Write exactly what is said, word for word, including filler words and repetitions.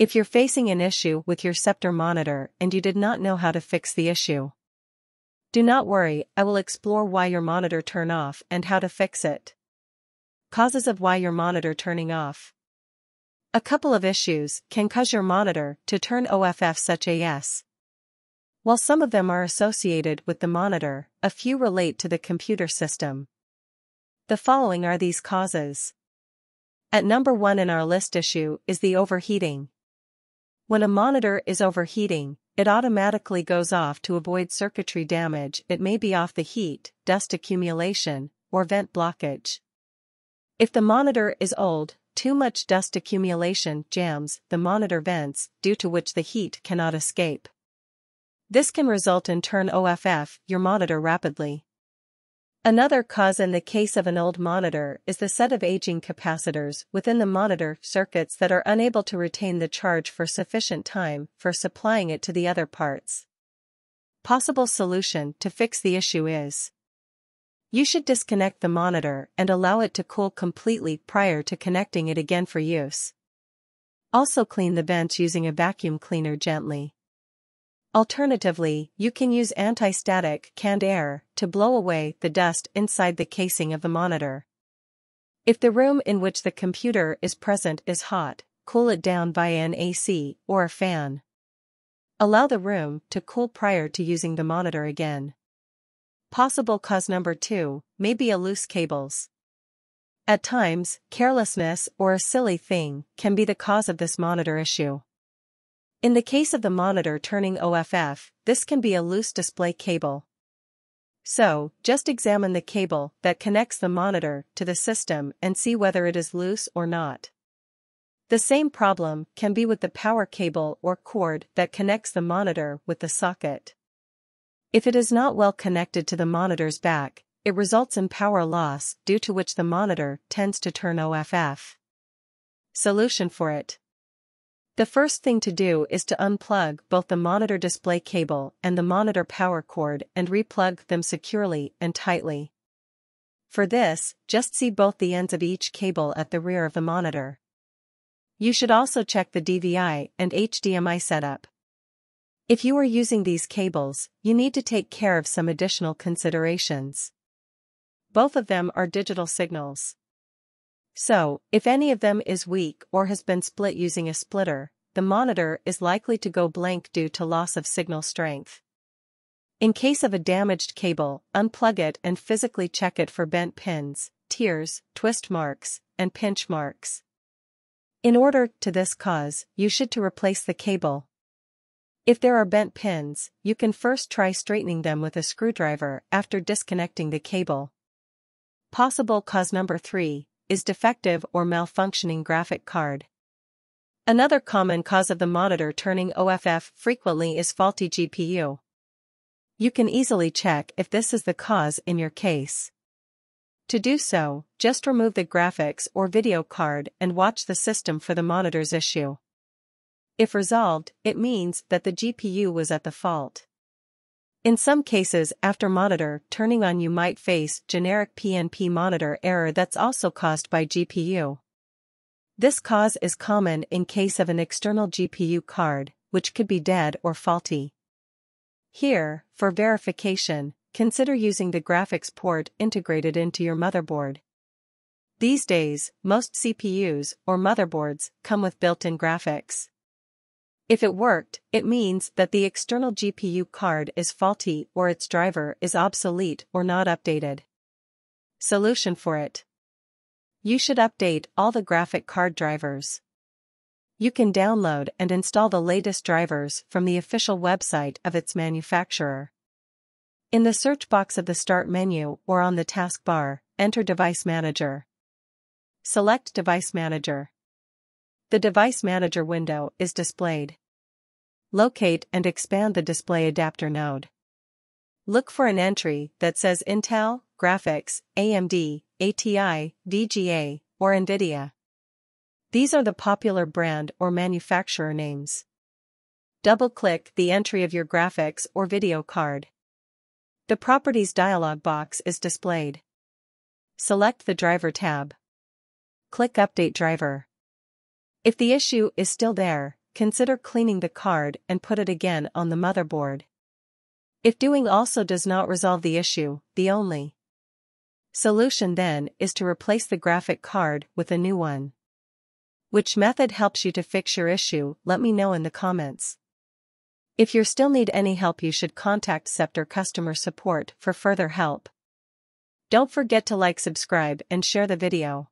If you're facing an issue with your Sceptre monitor and you did not know how to fix the issue, do not worry, I will explore why your monitor turned off and how to fix it. Causes of why your monitor turning off. A couple of issues can cause your monitor to turn off such as: while some of them are associated with the monitor, a few relate to the computer system. The following are these causes. At number one in our list issue is the overheating. When a monitor is overheating, it automatically goes off to avoid circuitry damage. It may be off the heat, dust accumulation, or vent blockage. If the monitor is old, too much dust accumulation jams the monitor vents, due to which the heat cannot escape. This can result in turn off your monitor rapidly. Another cause in the case of an old monitor is the set of aging capacitors within the monitor circuits that are unable to retain the charge for sufficient time for supplying it to the other parts. Possible solution to fix the issue is: you should disconnect the monitor and allow it to cool completely prior to connecting it again for use. Also clean the vents using a vacuum cleaner gently. Alternatively, you can use anti-static canned air to blow away the dust inside the casing of the monitor. If the room in which the computer is present is hot, cool it down by an A C or a fan. Allow the room to cool prior to using the monitor again. Possible cause number two may be a loose cables. At times, carelessness or a silly thing can be the cause of this monitor issue. In the case of the monitor turning off, this can be a loose display cable. So, just examine the cable that connects the monitor to the system and see whether it is loose or not. The same problem can be with the power cable or cord that connects the monitor with the socket. If it is not well connected to the monitor's back, it results in power loss, due to which the monitor tends to turn off. Solution for it. The first thing to do is to unplug both the monitor display cable and the monitor power cord and replug them securely and tightly. For this, just see both the ends of each cable at the rear of the monitor. You should also check the D V I and H D M I setup. If you are using these cables, you need to take care of some additional considerations. Both of them are digital signals. So, if any of them is weak or has been split using a splitter, the monitor is likely to go blank due to loss of signal strength. In case of a damaged cable, unplug it and physically check it for bent pins, tears, twist marks, and pinch marks. In order to this cause, you should to replace the cable. If there are bent pins, you can first try straightening them with a screwdriver after disconnecting the cable. Possible cause number three is defective or malfunctioning graphic card. Another common cause of the monitor turning off frequently is faulty G P U. You can easily check if this is the cause in your case. To do so, just remove the graphics or video card and watch the system for the monitor's issue. If resolved, it means that the G P U was at the fault. In some cases, after monitor turning on, you might face generic P N P monitor error that's also caused by G P U. This cause is common in case of an external G P U card, which could be dead or faulty. Here, for verification, consider using the graphics port integrated into your motherboard. These days, most C P Us or motherboards come with built-in graphics. If it worked, it means that the external G P U card is faulty or its driver is obsolete or not updated. Solution for it. You should update all the graphic card drivers. You can download and install the latest drivers from the official website of its manufacturer. In the search box of the Start menu or on the taskbar, enter Device Manager. Select Device Manager. The Device Manager window is displayed. Locate and expand the display adapter node. Look for an entry that says Intel, Graphics, A M D, A T I, D G A, or NVIDIA. These are the popular brand or manufacturer names. Double-click the entry of your graphics or video card. The Properties dialog box is displayed. Select the Driver tab. Click Update Driver. If the issue is still there, consider cleaning the card and put it again on the motherboard. If doing also does not resolve the issue, the only solution then is to replace the graphic card with a new one. Which method helps you to fix your issue, let me know in the comments. If you still need any help, you should contact Sceptre customer support for further help. Don't forget to like, subscribe and share the video.